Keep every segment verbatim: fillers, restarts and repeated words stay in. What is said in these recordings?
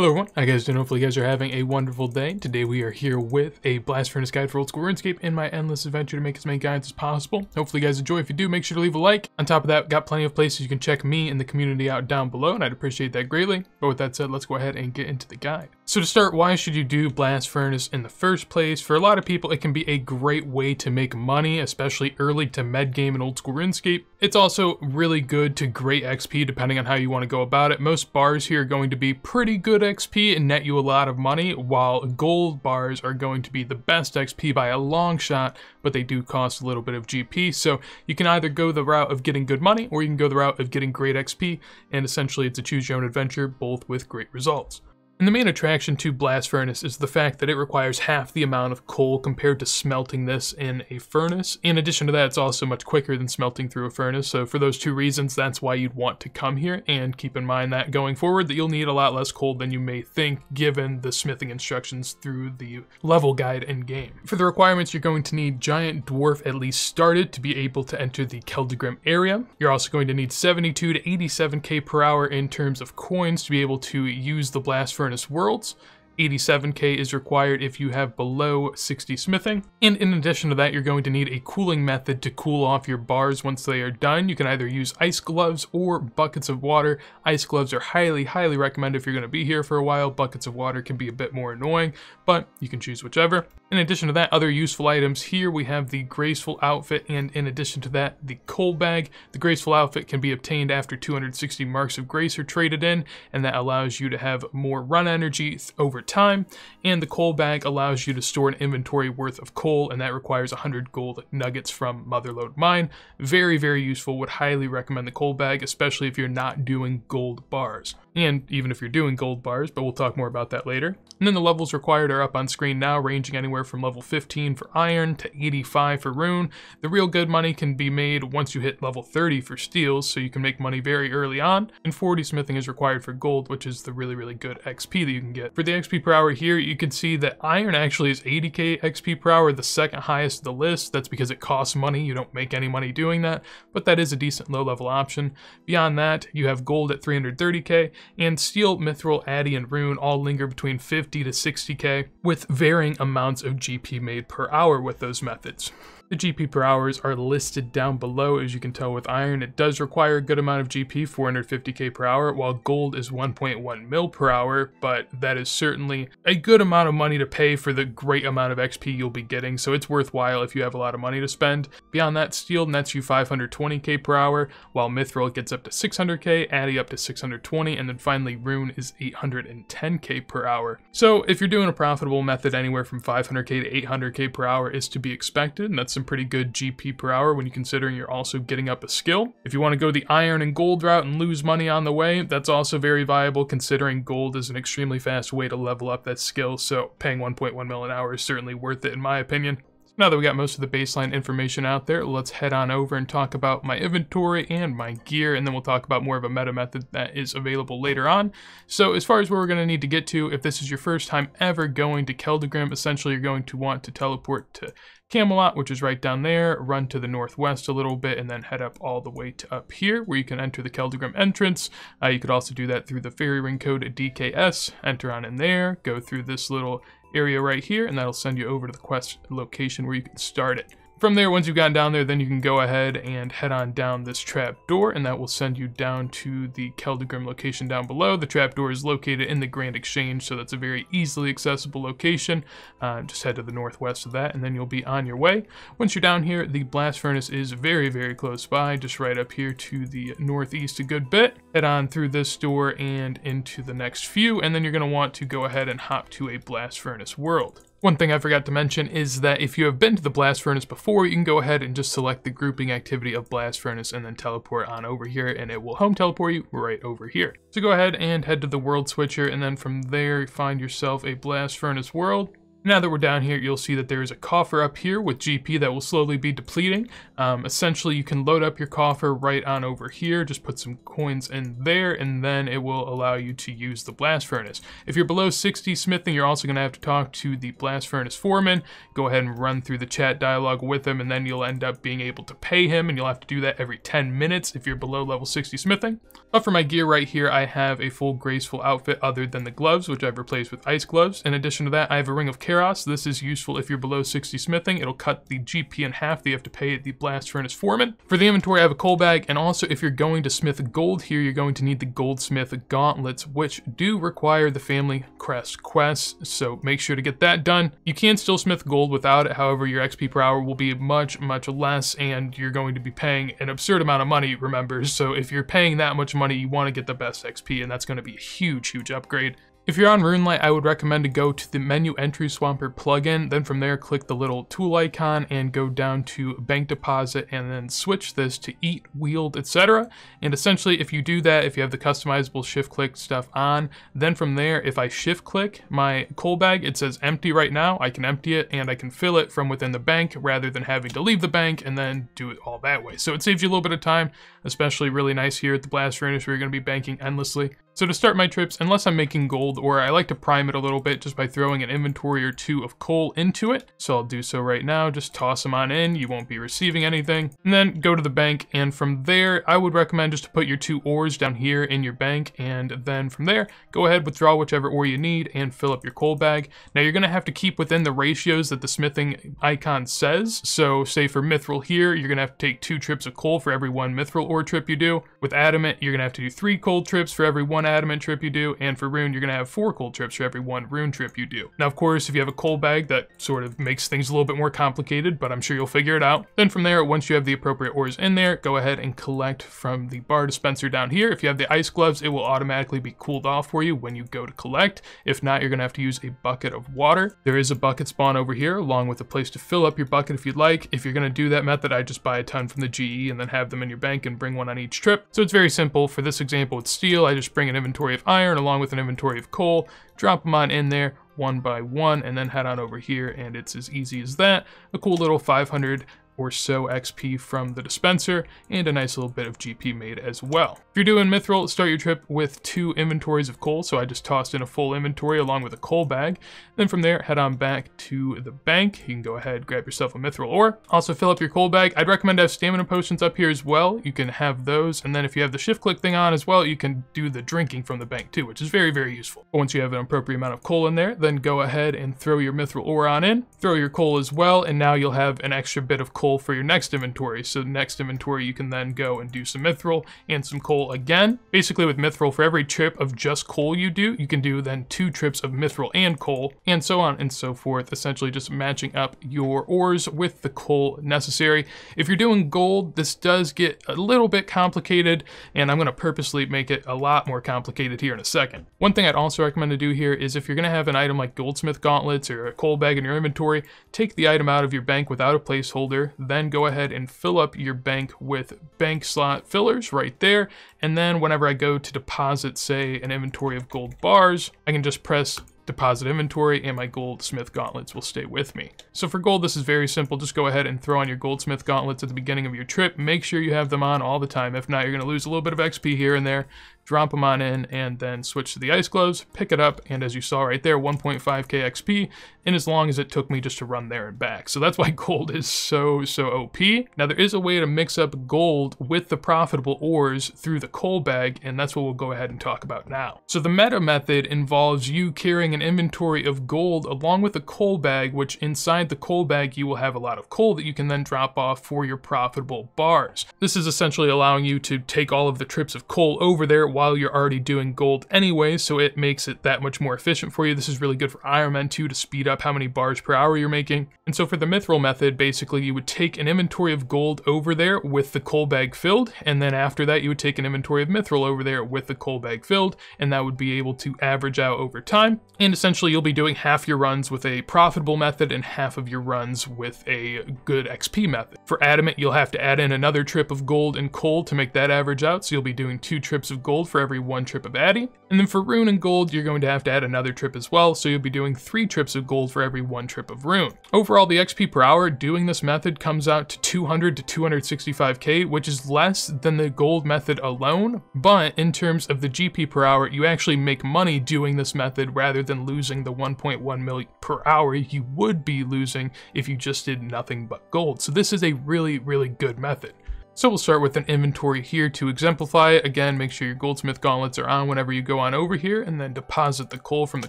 Hello everyone, how you guys doing? Hopefully you guys are having a wonderful day. Today we are here with a Blast Furnace guide for Old School Runescape in my endless adventure to make as many guides as possible. Hopefully you guys enjoy. If you do, make sure to leave a like. On top of that, got plenty of places you can check me and the community out down below, and I'd appreciate that greatly. But with that said, let's go ahead and get into the guide. So to start, why should you do Blast Furnace in the first place? For a lot of people, it can be a great way to make money, especially early to mid game in Old School Runescape. It's also really good to great X P depending on how you want to go about it. Most bars here are going to be pretty good X P and net you a lot of money, while gold bars are going to be the best X P by a long shot, but they do cost a little bit of G P. So you can either go the route of getting good money, or you can go the route of getting great X P, and essentially it's a choose your own adventure, both with great results. And the main attraction to Blast Furnace is the fact that it requires half the amount of coal compared to smelting this in a furnace. In addition to that, it's also much quicker than smelting through a furnace, so for those two reasons, that's why you'd want to come here, and keep in mind that going forward that you'll need a lot less coal than you may think given the smithing instructions through the level guide in game. For the requirements, you're going to need Giant Dwarf at least started to be able to enter the Keldagrim area. You're also going to need seventy-two to eighty-seven K per hour in terms of coins to be able to use the Blast Furnace worlds. eighty-seven K is required if you have below sixty smithing. And in addition to that, you're going to need a cooling method to cool off your bars once they are done. You can either use ice gloves or buckets of water. Ice gloves are highly, highly recommended if you're going to be here for a while. Buckets of water can be a bit more annoying, but you can choose whichever. In addition to that, other useful items here, we have the Graceful Outfit, and in addition to that, the Coal Bag. The Graceful Outfit can be obtained after two hundred sixty marks of grace are traded in, and that allows you to have more run energy over time, and the Coal Bag allows you to store an inventory worth of coal, and that requires one hundred gold nuggets from Motherlode Mine. Very, very useful. Would highly recommend the Coal Bag, especially if you're not doing gold bars. And even if you're doing gold bars, but we'll talk more about that later. And then the levels required are up on screen now, ranging anywhere from level fifteen for iron to eighty-five for rune. The real good money can be made once you hit level thirty for steels, so you can make money very early on, and forty smithing is required for gold, which is the really, really good X P that you can get. For the X P per hour here, you can see that iron actually is eighty K X P per hour, the second highest of the list. That's because it costs money. You don't make any money doing that, but that is a decent low level option. Beyond that, you have gold at three hundred thirty K, and steel, mithril, addy, and rune all linger between fifty to sixty K with varying amounts of G P made per hour with those methods. The G P per hours are listed down below. As you can tell with iron, it does require a good amount of G P, four hundred fifty K per hour, while gold is one point one mil per hour, but that is certainly a good amount of money to pay for the great amount of X P you'll be getting, so it's worthwhile if you have a lot of money to spend. Beyond that, steel nets you five hundred twenty K per hour, while mithril gets up to six hundred K, addy up to six hundred twenty, and then finally rune is eight hundred ten K per hour. So if you're doing a profitable method, anywhere from five hundred K to eight hundred K per hour is to be expected, and that's pretty good G P per hour when you considering you're also getting up a skill. If you want to go the iron and gold route and lose money on the way, that's also very viable considering gold is an extremely fast way to level up that skill, so paying one point one mil an hour is certainly worth it in my opinion. So now that we got most of the baseline information out there, let's head on over and talk about my inventory and my gear, and then we'll talk about more of a meta method that is available later on. So as far as where we're going to need to get to, if this is your first time ever going to Keldagrim, essentially you're going to want to teleport to Camelot, which is right down there, run to the northwest a little bit, and then head up all the way to up here where you can enter the Keldagrim entrance. Uh, you could also do that through the fairy ring code D K S, enter on in there, go through this little area right here, and that'll send you over to the quest location where you can start it. From there, once you've gotten down there, then you can go ahead and head on down this trap door, and that will send you down to the Keldagrim location down below. The trap door is located in the Grand Exchange, so that's a very easily accessible location. Uh, just head to the northwest of that, and then you'll be on your way. Once you're down here, the Blast Furnace is very, very close by, just right up here to the northeast a good bit. Head on through this door and into the next few, and then you're going to want to go ahead and hop to a Blast Furnace world. One thing I forgot to mention is that if you have been to the Blast Furnace before, you can go ahead and just select the grouping activity of Blast Furnace and then teleport on over here, and it will home teleport you right over here. So go ahead and head to the world switcher, and then from there find yourself a Blast Furnace world. Now that we're down here, you'll see that there is a coffer up here with G P that will slowly be depleting. Um, essentially, you can load up your coffer right on over here, just put some coins in there, and then it will allow you to use the blast furnace. If you're below sixty smithing, you're also going to have to talk to the blast furnace foreman. Go ahead and run through the chat dialogue with him, and then you'll end up being able to pay him, and you'll have to do that every ten minutes if you're below level sixty smithing. But for my gear right here, I have a full graceful outfit other than the gloves, which I've replaced with ice gloves. In addition to that, I have a ring of Keros. This is useful if you're below sixty smithing. It'll cut the G P in half that you have to pay the blast furnace foreman. For the inventory, I have a coal bag, and also if you're going to smith gold here, you're going to need the goldsmith gauntlets, which do require the Family Crest quests, so make sure to get that done. You can still smith gold without it, however your X P per hour will be much, much less, and you're going to be paying an absurd amount of money, remember, so if you're paying that much money, you want to get the best X P, and that's going to be a huge, huge upgrade. If you're on RuneLite, I would recommend to go to the Menu Entry Swamper plugin, then from there click the little tool icon and go down to Bank Deposit and then switch this to Eat, Wield, et cetera. And essentially if you do that, if you have the customizable shift click stuff on, then from there if I shift click my coal bag, it says empty right now, I can empty it and I can fill it from within the bank rather than having to leave the bank and then do it all that way. So it saves you a little bit of time, especially really nice here at the Blast Furnace where you're going to be banking endlessly. So to start my trips, unless I'm making gold ore, I like to prime it a little bit just by throwing an inventory or two of coal into it. So I'll do so right now, just toss them on in, you won't be receiving anything. And then go to the bank, and from there, I would recommend just to put your two ores down here in your bank, and then from there, go ahead, withdraw whichever ore you need, and fill up your coal bag. Now you're gonna have to keep within the ratios that the smithing icon says. So say for mithril here, you're gonna have to take two trips of coal for every one mithril ore trip you do. With adamant, you're gonna have to do three coal trips for every one adamant trip you do, and for rune you're gonna have four coal trips for every one rune trip you do. Now of course if you have a coal bag that sort of makes things a little bit more complicated, but I'm sure you'll figure it out. Then from there, once you have the appropriate ores in there, go ahead and collect from the bar dispenser down here. If you have the ice gloves, it will automatically be cooled off for you when you go to collect. If not, you're gonna have to use a bucket of water. There is a bucket spawn over here along with a place to fill up your bucket if you'd like. If you're gonna do that method, I just buy a ton from the G E and then have them in your bank and bring one on each trip. So it's very simple. For this example with steel, I just bring an inventory of iron along with an inventory of coal, drop them on in there one by one, and then head on over here, and it's as easy as that. A cool little five hundred or so X P from the dispenser, and a nice little bit of G P made as well. If you're doing mithril, start your trip with two inventories of coal, so I just tossed in a full inventory along with a coal bag. Then from there, head on back to the bank. You can go ahead, grab yourself a mithril ore. Also fill up your coal bag. I'd recommend to have stamina potions up here as well. You can have those, and then if you have the shift click thing on as well, you can do the drinking from the bank too, which is very, very useful. But once you have an appropriate amount of coal in there, then go ahead and throw your mithril ore on in, throw your coal as well, and now you'll have an extra bit of coal for your next inventory. So next inventory you can then go and do some mithril and some coal again. Basically with mithril, for every trip of just coal you do, you can do then two trips of mithril and coal, and so on and so forth, essentially just matching up your ores with the coal necessary. If you're doing gold, this does get a little bit complicated, and I'm going to purposely make it a lot more complicated here in a second. One thing I'd also recommend to do here is if you're going to have an item like goldsmith gauntlets or a coal bag in your inventory, take the item out of your bank without a placeholder, then go ahead and fill up your bank with bank slot fillers right there. And then whenever I go to deposit, say, an inventory of gold bars, I can just press deposit inventory and my goldsmith gauntlets will stay with me. So for gold, this is very simple. Just go ahead and throw on your goldsmith gauntlets at the beginning of your trip. Make sure you have them on all the time. If not, you're going to lose a little bit of X P here and there. Drop them on in and then switch to the ice gloves, pick it up, and as you saw right there, one point five K X P, and as long as it took me just to run there and back. So that's why gold is so, so O P. Now there is a way to mix up gold with the profitable ores through the coal bag, and that's what we'll go ahead and talk about now. So the meta method involves you carrying an inventory of gold along with a coal bag, which inside the coal bag you will have a lot of coal that you can then drop off for your profitable bars. This is essentially allowing you to take all of the trips of coal over there while you're already doing gold anyway, so it makes it that much more efficient for you. This is really good for Iron Man two to speed up how many bars per hour you're making. And so for the mithril method, basically you would take an inventory of gold over there with the coal bag filled, and then after that you would take an inventory of mithril over there with the coal bag filled, and that would be able to average out over time. And essentially you'll be doing half your runs with a profitable method and half of your runs with a good X P method. For adamant, you'll have to add in another trip of gold and coal to make that average out, so you'll be doing two trips of gold gold for every one trip of adding, and then for rune and gold you're going to have to add another trip as well, so you'll be doing three trips of gold for every one trip of rune. Overall, the X P per hour doing this method comes out to two hundred to two hundred sixty-five K, which is less than the gold method alone, but in terms of the G P per hour, you actually make money doing this method rather than losing the one point one million per hour you would be losing if you just did nothing but gold. So this is a really, really good method. So we'll start with an inventory here to exemplify it. Again, make sure your goldsmith gauntlets are on whenever you go on over here, and then deposit the coal from the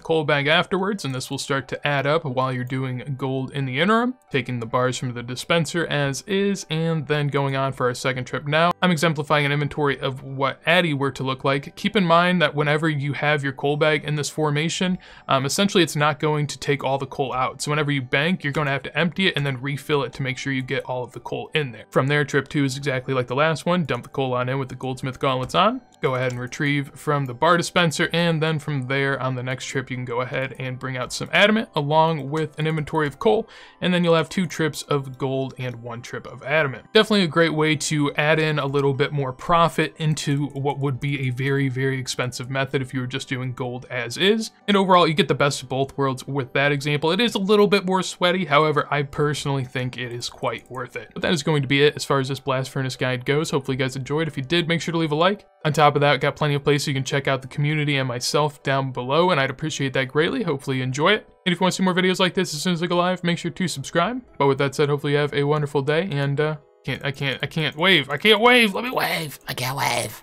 coal bag afterwards, and this will start to add up while you're doing gold in the interim, taking the bars from the dispenser as is, and then going on for our second trip now. I'm exemplifying an inventory of what Addy were to look like. Keep in mind that whenever you have your coal bag in this formation, um, essentially it's not going to take all the coal out. So whenever you bank, you're going to have to empty it and then refill it to make sure you get all of the coal in there. From there, trip two is exactly like the last one. Dump the coal on in with the goldsmith gauntlets on, go ahead and retrieve from the bar dispenser, and then from there on the next trip you can go ahead and bring out some adamant along with an inventory of coal, and then you'll have two trips of gold and one trip of adamant. Definitely a great way to add in a little bit more profit into what would be a very, very expensive method if you were just doing gold as is. And overall, you get the best of both worlds with that example. It is a little bit more sweaty, however I personally think it is quite worth it. But that is going to be it as far as this Blast Furnace guide goes. Hopefully you guys enjoyed. If you did, make sure to leave a like. On top of that, got plenty of places you can check out the community and myself down below, and I'd appreciate that greatly. Hopefully you enjoy it. And if you want to see more videos like this as soon as they go live, make sure to subscribe. But with that said, hopefully you have a wonderful day, and uh, can't, I can't, I can't wave. I can't wave. Let me wave. I can't wave.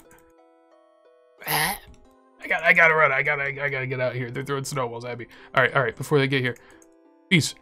I gotta, I gotta run. I gotta, I gotta get out of here. They're throwing snowballs at me. All right, all right, before they get here. Peace.